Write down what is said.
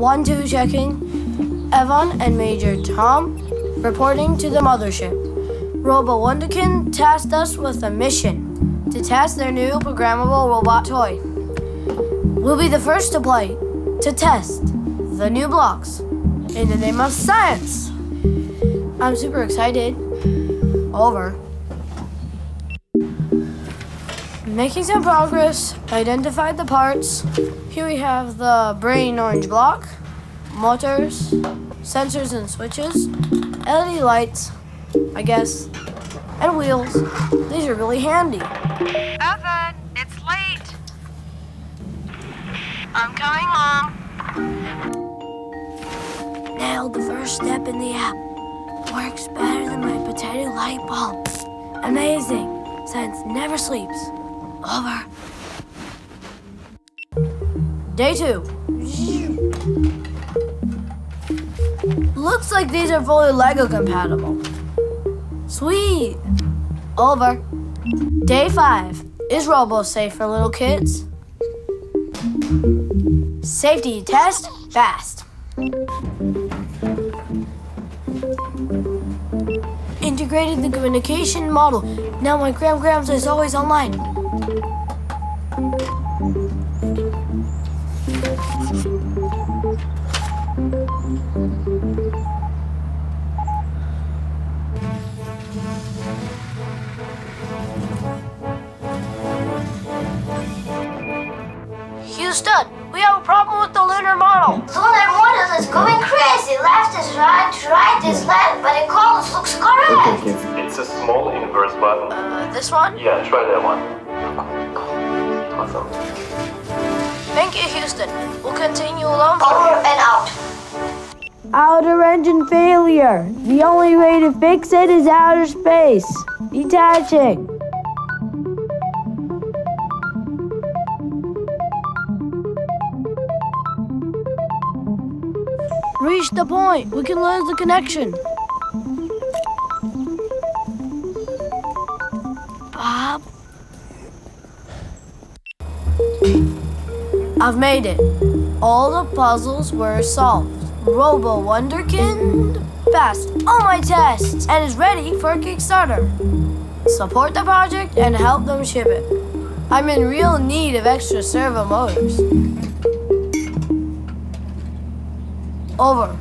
One, two, checking. Evan and Major Tom reporting to the mothership. Robo Wunderkind tasked us with a mission to test their new programmable robot toy. We'll be the first to play, to test the new blocks in the name of science. I'm super excited. Over. Making some progress, identified the parts. Here we have the brain orange block, motors, sensors and switches, LED lights, I guess, and wheels. These are really handy. Evan, it's late. I'm coming, Mom. Nailed the first step in the app. Works better than my potato light bulb. Amazing. Science never sleeps. Over. Day 2. Looks like these are fully LEGO compatible. Sweet. Over. Day 5. Is Robo safe for little kids? Safety test fast. Integrated the communication model. Now my Grams is always online. Houston, we have a problem with the lunar model. Lunar model is going crazy. Left is right is left, but it always looks correct. It's a small inverse button. This one? Yeah, try that one. Awesome. Thank you, Houston. We'll continue alone. Over and out. Outer engine failure. The only way to fix it is outer space. Detaching. Reach the point. We can lose the connection. Bob? I've made it. All the puzzles were solved. Robo Wunderkind passed all my tests and is ready for Kickstarter. Support the project and help them ship it. I'm in real need of extra servo motors. Over.